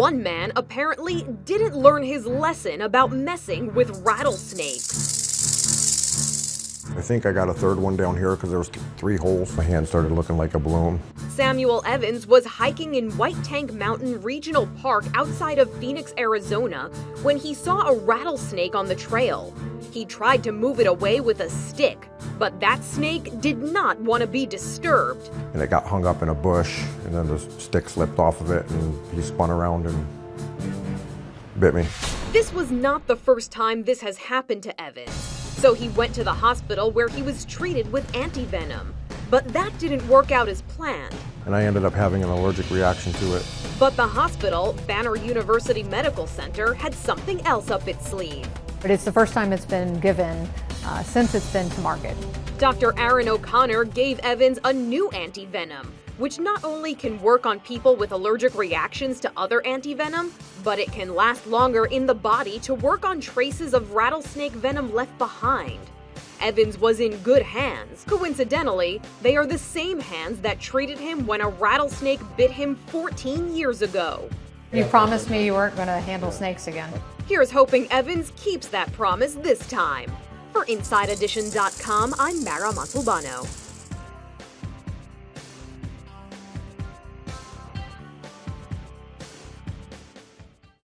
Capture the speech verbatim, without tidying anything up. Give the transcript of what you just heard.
One man apparently didn't learn his lesson about messing with rattlesnakes. I think I got a third one down here because there was th- three holes. My hand started looking like a balloon. Samuel Evans was hiking in White Tank Mountain Regional Park outside of Phoenix, Arizona, when he saw a rattlesnake on the trail. He tried to move it away with a stick, but that snake did not want to be disturbed. And it got hung up in a bush, and then the stick slipped off of it, and he spun around and bit me. This was not the first time this has happened to Evans, so he went to the hospital where he was treated with antivenom. But that didn't work out as planned. And I ended up having an allergic reaction to it. But the hospital, Banner University Medical Center, had something else up its sleeve. But it's the first time it's been given uh, since it's been to market. Doctor Aaron O'Connor gave Evans a new antivenom, which not only can work on people with allergic reactions to other antivenom, but it can last longer in the body to work on traces of rattlesnake venom left behind. Evans was in good hands. Coincidentally, they are the same hands that treated him when a rattlesnake bit him fourteen years ago. You promised me you weren't going to handle snakes again. Here's hoping Evans keeps that promise this time. For Inside Edition dot com, I'm Mara Montalbano.